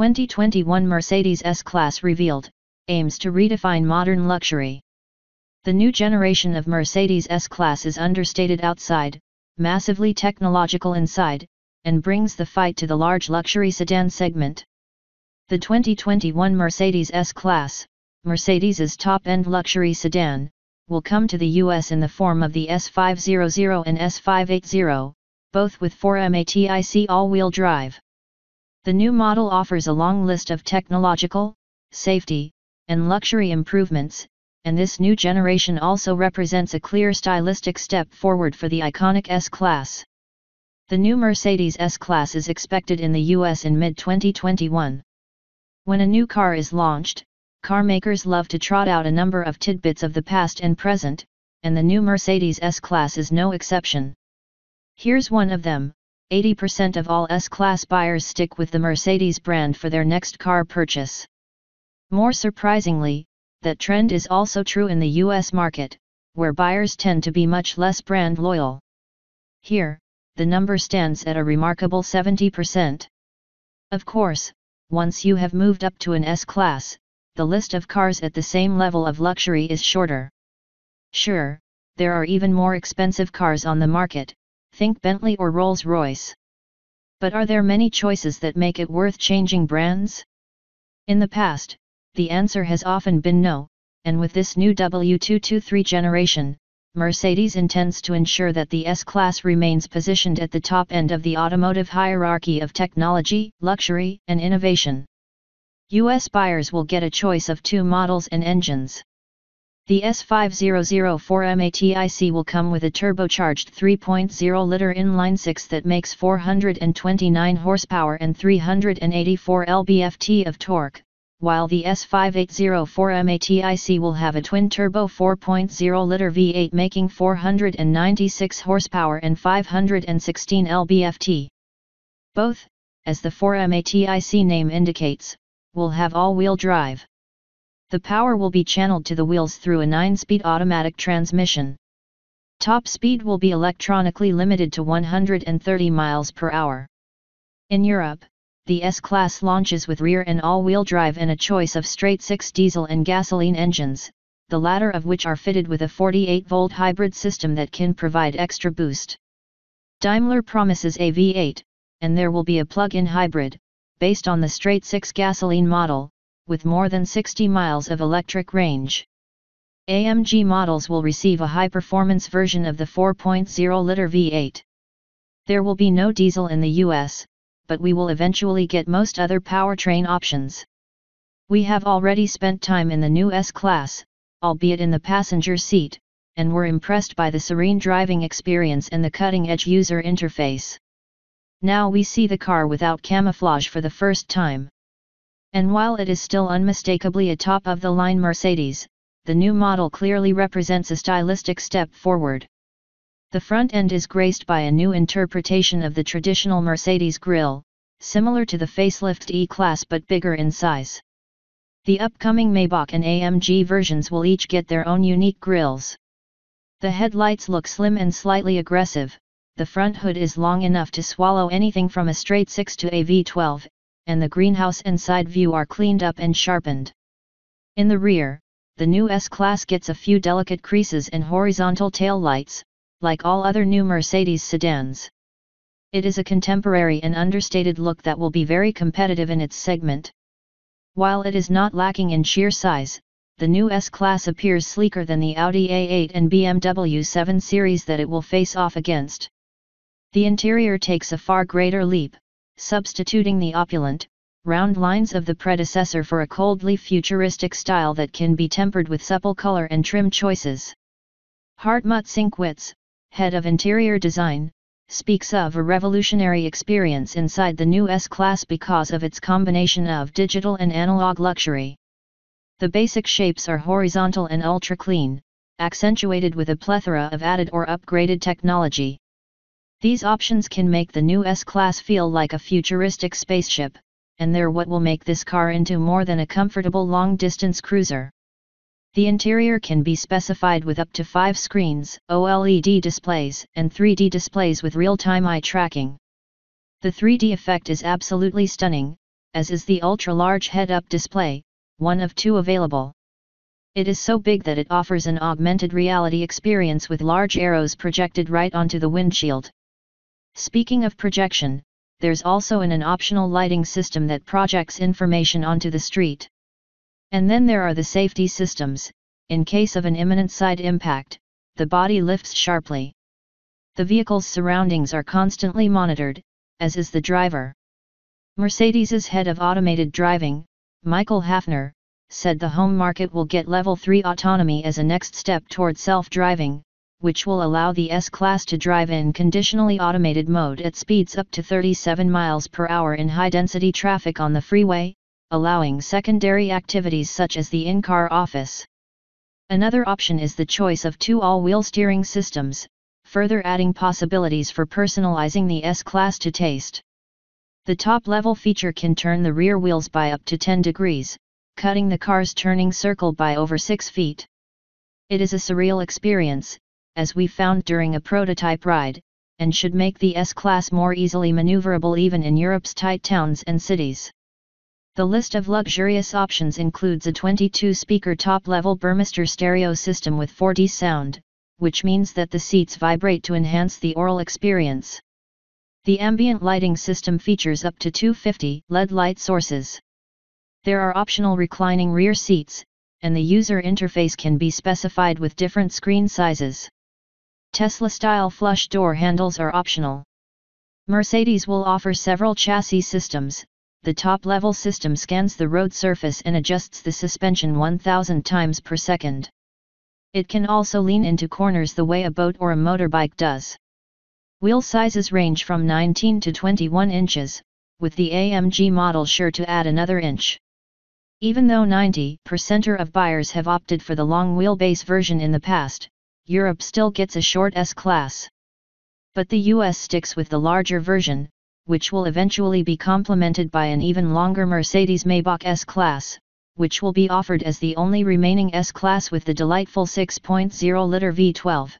2021 Mercedes S-Class revealed, aims to redefine modern luxury. The new generation of Mercedes S-Class is understated outside, massively technological inside, and brings the fight to the large luxury sedan segment. The 2021 Mercedes S-Class, Mercedes's top-end luxury sedan, will come to the US in the form of the S500 and S580, both with 4MATIC all-wheel drive. The new model offers a long list of technological, safety, and luxury improvements, and this new generation also represents a clear stylistic step forward for the iconic S-Class. The new Mercedes S-Class is expected in the US in mid-2021. When a new car is launched, carmakers love to trot out a number of tidbits of the past and present, and the new Mercedes S-Class is no exception. Here's one of them: 80% of all S-Class buyers stick with the Mercedes brand for their next car purchase. More surprisingly, that trend is also true in the US market, where buyers tend to be much less brand loyal. Here, the number stands at a remarkable 70%. Of course, once you have moved up to an S-Class, the list of cars at the same level of luxury is shorter. Sure, there are even more expensive cars on the market, think Bentley or Rolls-Royce. But are there many choices that make it worth changing brands? In the past, the answer has often been no, and with this new W223 generation, Mercedes intends to ensure that the S-Class remains positioned at the top end of the automotive hierarchy of technology, luxury, and innovation. US buyers will get a choice of two models and engines. The S500 4MATIC will come with a turbocharged 3.0-liter inline-six that makes 429 horsepower and 384 lb-ft of torque, while the S580 4MATIC will have a twin-turbo 4.0-liter V8 making 496 horsepower and 516 lb-ft. Both, as the 4MATIC name indicates, will have all-wheel drive. The power will be channeled to the wheels through a 9-speed automatic transmission. Top speed will be electronically limited to 130 miles per hour. In Europe, the S-Class launches with rear and all-wheel drive and a choice of straight-six diesel and gasoline engines, the latter of which are fitted with a 48-volt hybrid system that can provide extra boost. Daimler promises a V8, and there will be a plug-in hybrid, based on the straight-six gasoline model, with more than 60 miles of electric range. AMG models will receive a high-performance version of the 4.0-liter V8. There will be no diesel in the US, but we will eventually get most other powertrain options. We have already spent time in the new S-Class, albeit in the passenger seat, and were impressed by the serene driving experience and the cutting-edge user interface. Now we see the car without camouflage for the first time. And while it is still unmistakably a top-of-the-line Mercedes, the new model clearly represents a stylistic step forward. The front end is graced by a new interpretation of the traditional Mercedes grille, similar to the facelifted E-Class but bigger in size. The upcoming Maybach and AMG versions will each get their own unique grilles. The headlights look slim and slightly aggressive. The front hood is long enough to swallow anything from a straight 6 to a V12, and the greenhouse and side view are cleaned up and sharpened. In the rear, the new S-Class gets a few delicate creases and horizontal taillights, like all other new Mercedes sedans. It is a contemporary and understated look that will be very competitive in its segment. While it is not lacking in sheer size, the new S-Class appears sleeker than the Audi A8 and BMW 7 Series that it will face off against. The interior takes a far greater leap, substituting the opulent, round lines of the predecessor for a coldly futuristic style that can be tempered with supple color and trim choices. Hartmut Sinkwitz, head of interior design, speaks of a revolutionary experience inside the new S-Class because of its combination of digital and analog luxury. The basic shapes are horizontal and ultra-clean, accentuated with a plethora of added or upgraded technology. These options can make the new S-Class feel like a futuristic spaceship, and they're what will make this car into more than a comfortable long-distance cruiser. The interior can be specified with up to 5 screens, OLED displays, and 3D displays with real-time eye tracking. The 3D effect is absolutely stunning, as is the ultra-large head-up display, one of two available. It is so big that it offers an augmented reality experience with large arrows projected right onto the windshield. Speaking of projection, there's also an optional lighting system that projects information onto the street. And then there are the safety systems. In case of an imminent side impact, the body lifts sharply. The vehicle's surroundings are constantly monitored, as is the driver. Mercedes's head of automated driving, Michael Hafner, said the home market will get level 3 autonomy as a next step toward self-driving, which will allow the S-Class to drive in conditionally automated mode at speeds up to 37 miles per hour in high-density traffic on the freeway, allowing secondary activities such as the in-car office. Another option is the choice of two all-wheel steering systems, further adding possibilities for personalizing the S-Class to taste. The top-level feature can turn the rear wheels by up to 10 degrees, cutting the car's turning circle by over 6 feet. It is a surreal experience, as we found during a prototype ride, and should make the S-Class more easily maneuverable even in Europe's tight towns and cities. The list of luxurious options includes a 22-speaker top-level Burmester stereo system with 4D sound, which means that the seats vibrate to enhance the oral experience. The ambient lighting system features up to 250 LED light sources. There are optional reclining rear seats, and the user interface can be specified with different screen sizes. Tesla-style flush door handles are optional. Mercedes will offer several chassis systems. The top-level system scans the road surface and adjusts the suspension 1,000 times per second. It can also lean into corners the way a boat or a motorbike does. Wheel sizes range from 19 to 21 inches, with the AMG model sure to add another inch. Even though 90% of buyers have opted for the long wheelbase version in the past, Europe still gets a short S-Class. But the US sticks with the larger version, which will eventually be complemented by an even longer Mercedes Maybach S-Class, which will be offered as the only remaining S-Class with the delightful 6.0-liter V12.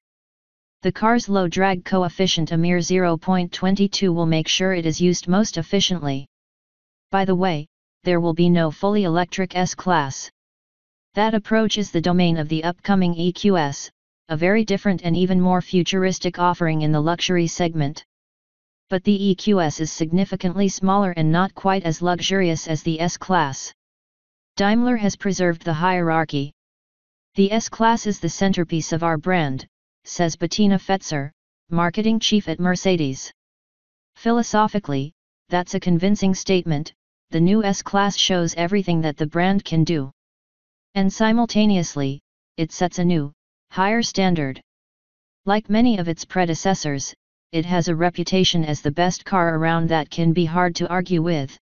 The car's low drag coefficient, a mere 0.22, will make sure it is used most efficiently. By the way, there will be no fully electric S-Class. That approach is the domain of the upcoming EQS, a very different and even more futuristic offering in the luxury segment. But the EQS is significantly smaller and not quite as luxurious as the S-Class. Daimler has preserved the hierarchy. "The S-Class is the centerpiece of our brand," says Bettina Fetzer, marketing chief at Mercedes. Philosophically, that's a convincing statement. The new S-Class shows everything that the brand can do. And simultaneously, it sets a new, higher standard. Like many of its predecessors, it has a reputation as the best car around that can be hard to argue with.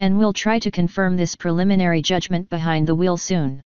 And we'll try to confirm this preliminary judgment behind the wheel soon.